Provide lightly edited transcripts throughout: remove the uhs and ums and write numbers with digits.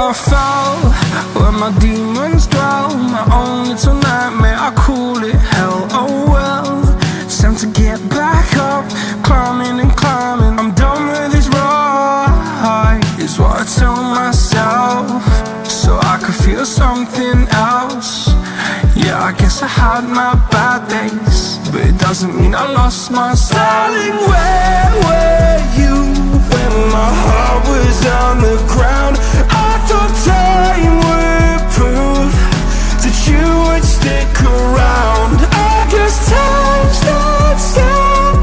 I fell where my demons dwell. My own little nightmare, I call it hell. Oh well, it's time to get back up. Climbing and climbing, I'm done with this ride, is what I tell myself, so I could feel something else. Yeah, I guess I had my bad days, but it doesn't mean I lost myself. Darling, where were you when my heart was on the ground? Thought time would prove that you would stick around. I guess time stands down,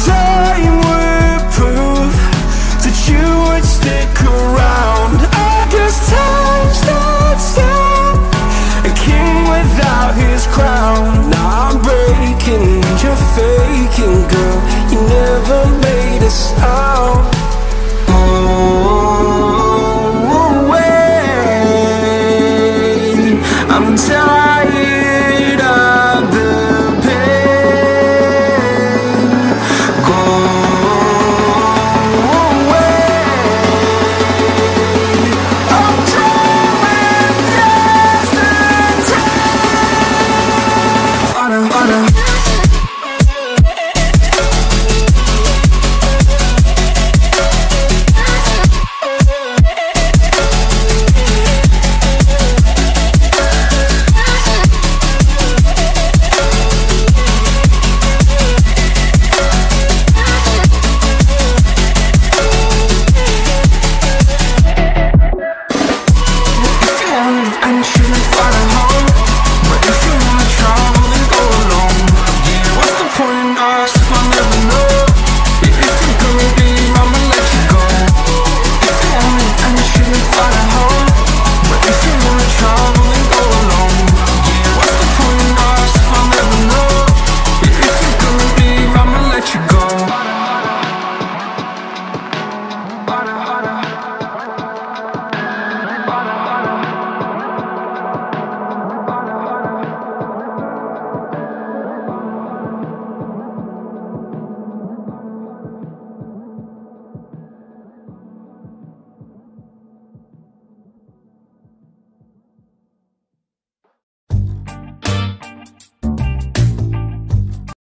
I